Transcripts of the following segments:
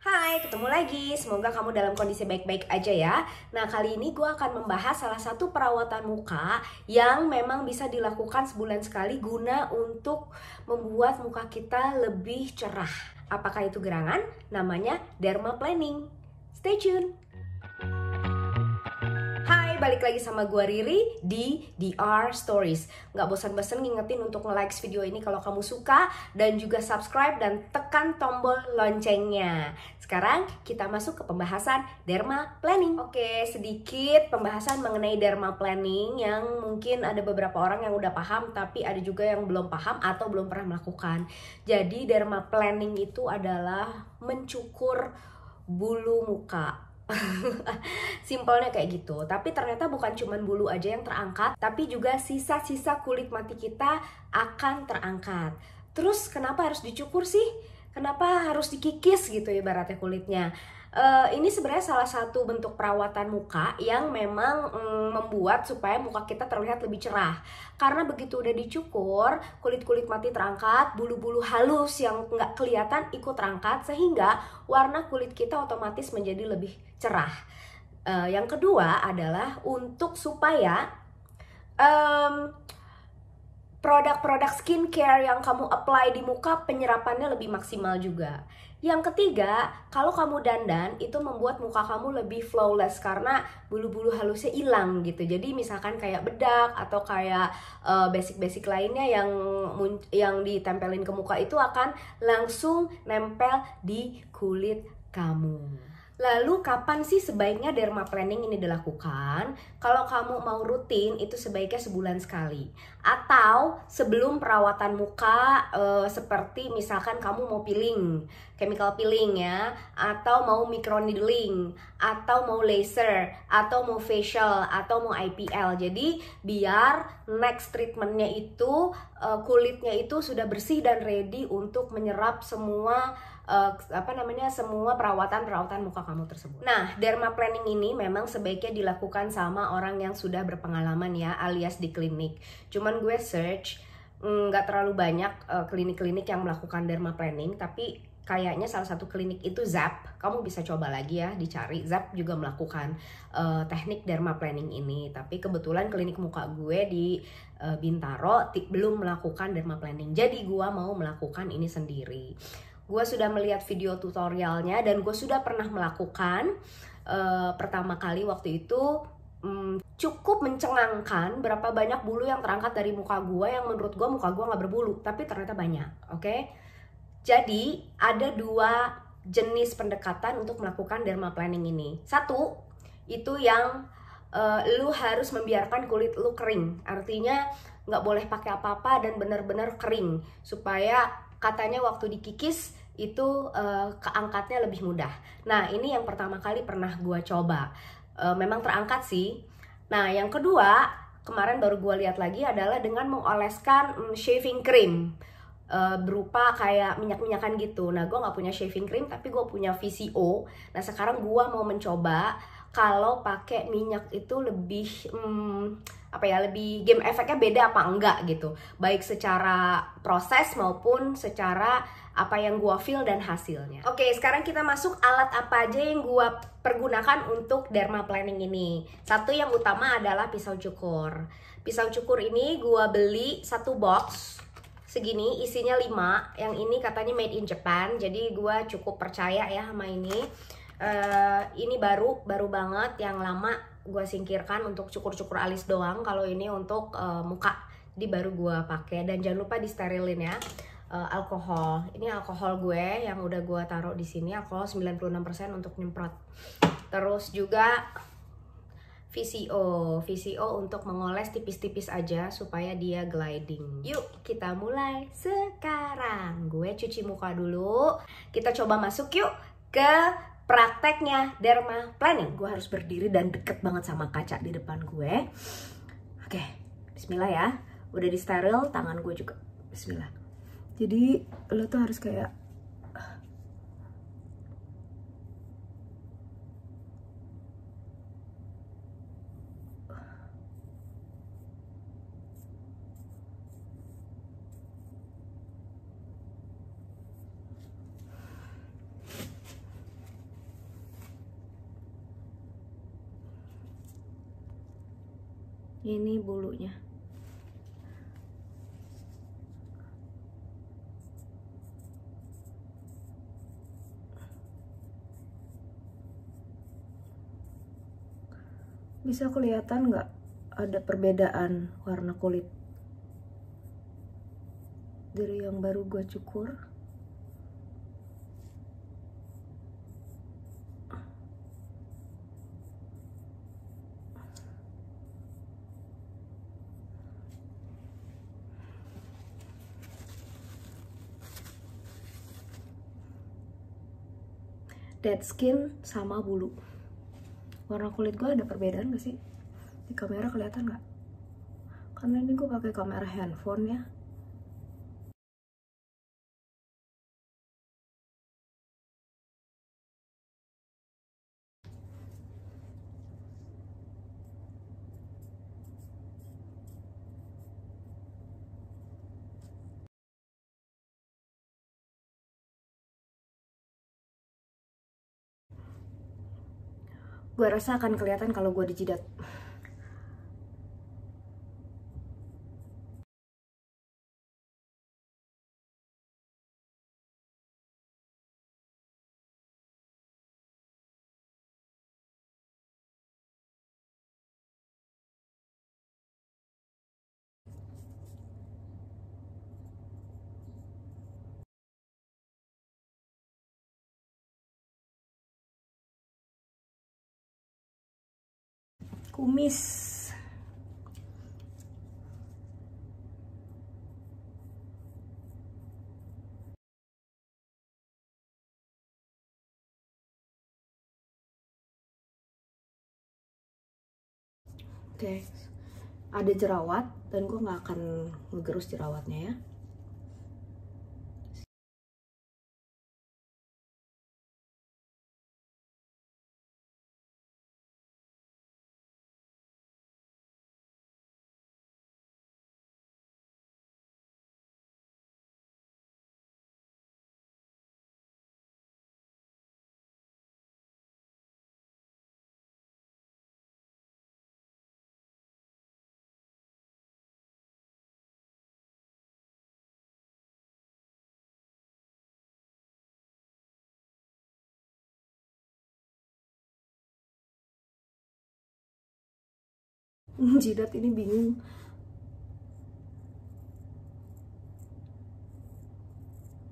Hai, ketemu lagi. Semoga kamu dalam kondisi baik-baik aja ya. Nah, kali ini gue akan membahas salah satu perawatan muka yang memang bisa dilakukan sebulan sekali guna untuk membuat muka kita lebih cerah. Apakah itu gerangan? Namanya dermaplaning. Stay tune. Hai, balik lagi sama gue Riri di DR Stories. Nggak bosan-bosan ngingetin untuk nge-like video ini kalau kamu suka, dan juga subscribe dan tekan tombol loncengnya. Sekarang kita masuk ke pembahasan dermaplaning. Oke, sedikit pembahasan mengenai dermaplaning yang mungkin ada beberapa orang yang udah paham, tapi ada juga yang belum paham atau belum pernah melakukan. Jadi dermaplaning itu adalah mencukur bulu muka. Simpelnya kayak gitu, tapi ternyata bukan cuman bulu aja yang terangkat, tapi juga sisa-sisa kulit mati kita akan terangkat. Terus kenapa harus dicukur sih? Kenapa harus dikikis gitu ibaratnya kulitnya? Ini sebenarnya salah satu bentuk perawatan muka yang memang membuat supaya muka kita terlihat lebih cerah. Karena begitu udah dicukur, kulit-kulit mati terangkat, bulu-bulu halus yang nggak kelihatan ikut terangkat, sehingga warna kulit kita otomatis menjadi lebih cerah. Yang kedua adalah untuk supaya produk-produk skincare yang kamu apply di muka penyerapannya lebih maksimal juga. Yang ketiga, kalau kamu dandan itu membuat muka kamu lebih flawless karena bulu-bulu halusnya hilang gitu. Jadi misalkan kayak bedak atau kayak basic-basic lainnya yang ditempelin ke muka itu akan langsung nempel di kulit kamu. Lalu kapan sih sebaiknya dermaplaning ini dilakukan? Kalau kamu mau rutin itu sebaiknya sebulan sekali. Atau sebelum perawatan muka seperti misalkan kamu mau peeling, chemical peeling ya, atau mau microneedling, atau mau laser, atau mau facial, atau mau IPL. Jadi biar next treatmentnya itu kulitnya itu sudah bersih dan ready untuk menyerap semua semua perawatan muka kamu tersebut. Nah, dermaplaning ini memang sebaiknya dilakukan sama orang yang sudah berpengalaman ya, alias di klinik. Cuman gue search nggak terlalu banyak klinik-klinik yang melakukan dermaplaning, tapi kayaknya salah satu klinik itu ZAP. Kamu bisa coba lagi ya, dicari. ZAP juga melakukan teknik dermaplaning ini. Tapi kebetulan klinik muka gue di Bintaro belum melakukan dermaplaning. Jadi gue mau melakukan ini sendiri. Gue sudah melihat video tutorialnya dan gue sudah pernah melakukan pertama kali waktu itu. Cukup mencengangkan berapa banyak bulu yang terangkat dari muka gue, yang menurut gue muka gue nggak berbulu, tapi ternyata banyak. Oke? Jadi ada dua jenis pendekatan untuk melakukan dermaplaning ini. Satu, itu yang lu harus membiarkan kulit lu kering, artinya nggak boleh pakai apa-apa dan benar-benar kering supaya katanya waktu dikikis itu keangkatnya lebih mudah. Nah, ini yang pertama kali pernah gue coba. Memang terangkat sih. Nah, yang kedua, kemarin baru gue lihat lagi adalah dengan mengoleskan shaving cream. Berupa kayak minyak-minyakan gitu. Nah, gue nggak punya shaving cream, tapi gue punya VCO. Nah, sekarang gue mau mencoba kalau pakai minyak itu lebih lebih game efeknya beda apa enggak gitu, baik secara proses maupun secara apa yang gua feel dan hasilnya. Oke, sekarang kita masuk alat apa aja yang gua pergunakan untuk dermaplaning ini. Satu yang utama adalah pisau cukur. Pisau cukur ini gua beli satu box segini, isinya 5. Yang ini katanya made in Japan, jadi gua cukup percaya ya sama ini. Ini baru banget, yang lama gue singkirkan untuk cukur-cukur alis doang. Kalau ini untuk muka, di baru gue pakai. Dan jangan lupa disterilin ya. Alkohol, ini alkohol gue yang udah gue taruh di sini, alkohol 96% untuk nyemprot. Terus juga VCO untuk mengoles tipis-tipis aja supaya dia gliding. Yuk kita mulai sekarang. Gue cuci muka dulu. Kita coba masuk yuk ke prakteknya dermaplaning. Gue harus berdiri dan deket banget sama kaca di depan gue. Oke, bismillah ya. Udah disteril, tangan gue juga bismillah. Jadi lo tuh harus kayak ini bulunya. Bisa kelihatan nggak ada perbedaan warna kulit dari yang baru gue cukur? Dead skin sama bulu. Warna kulit gue ada perbedaan gak sih? Di kamera kelihatan gak? Karena ini gue pakai kamera handphone ya. Gue rasa akan kelihatan kalau gue dijidat. Kumis. Oke, ada jerawat dan gue nggak akan ngegerus jerawatnya ya. Jidat ini bingung.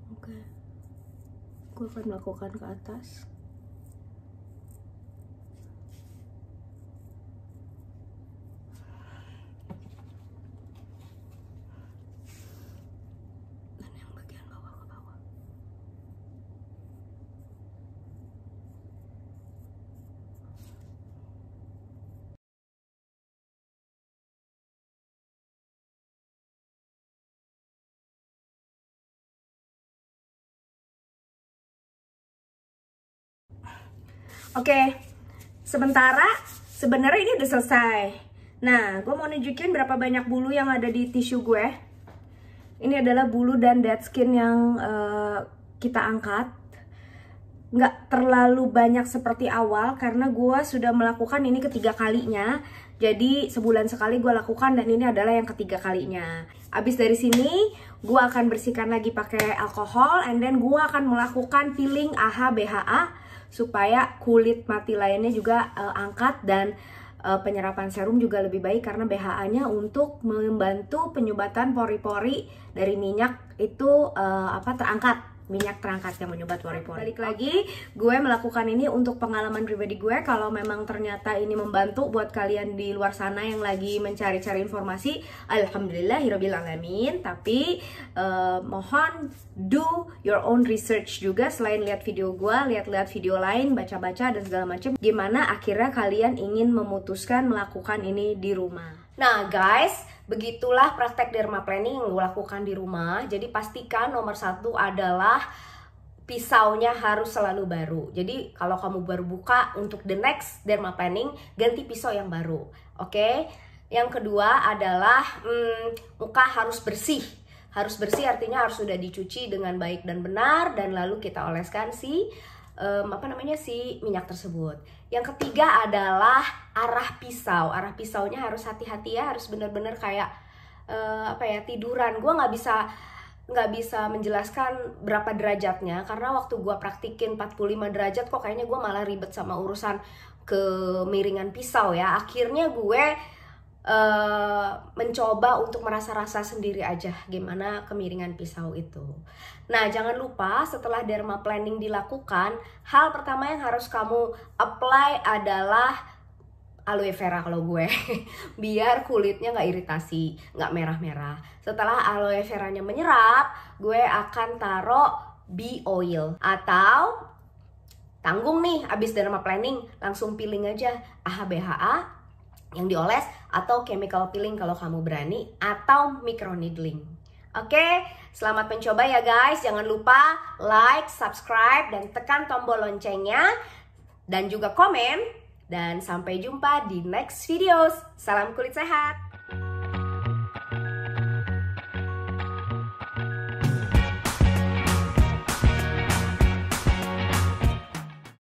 Oke, gue akan melakukan ke atas. Oke, sementara sebenarnya ini udah selesai. Nah, gue mau nunjukin berapa banyak bulu yang ada di tisu gue. Ini adalah bulu dan dead skin yang kita angkat. Nggak terlalu banyak seperti awal karena gue sudah melakukan ini ketiga kalinya. Jadi sebulan sekali gue lakukan dan ini adalah yang ketiga kalinya. Abis dari sini gue akan bersihkan lagi pakai alkohol, and then gue akan melakukan peeling AHA BHA supaya kulit mati lainnya juga angkat dan penyerapan serum juga lebih baik karena BHA-nya untuk membantu penyumbatan pori-pori dari minyak itu terangkat. Minyak terangkat yang menyumbat pori-pori. Balik lagi, gue melakukan ini untuk pengalaman pribadi gue. Kalau memang ternyata ini membantu buat kalian di luar sana yang lagi mencari-cari informasi, alhamdulillahirobbilalamin. Tapi mohon do your own research juga. Selain lihat video gue, lihat-lihat video lain, baca-baca dan segala macam. Gimana akhirnya kalian ingin memutuskan melakukan ini di rumah. Nah guys, begitulah praktek dermaplaning yang gue lakukan di rumah. Jadi pastikan nomor satu adalah pisaunya harus selalu baru. Jadi kalau kamu baru buka untuk the next dermaplaning, ganti pisau yang baru. Oke? Yang kedua adalah muka harus bersih. Harus bersih artinya harus sudah dicuci dengan baik dan benar. Dan lalu kita oleskan si si minyak tersebut. Yang ketiga adalah arah pisau. Arah pisaunya harus hati-hati ya, harus bener-bener kayak tiduran. Gue nggak bisa menjelaskan berapa derajatnya karena waktu gue praktikin 45 derajat kok kayaknya gue malah ribet sama urusan kemiringan pisau ya. Akhirnya gue mencoba untuk merasa-rasa sendiri aja gimana kemiringan pisau itu. Nah, jangan lupa setelah dermaplaning dilakukan, hal pertama yang harus kamu apply adalah aloe vera kalau gue biar kulitnya nggak iritasi, nggak merah-merah. Setelah aloe veranya menyerap, gue akan taruh bee oil atau tanggung nih abis dermaplaning langsung peeling aja AHA BHA yang dioles atau chemical peeling kalau kamu berani atau micro needling. Oke, selamat mencoba ya guys. Jangan lupa like, subscribe dan tekan tombol loncengnya dan juga komen dan sampai jumpa di next videos. Salam kulit sehat.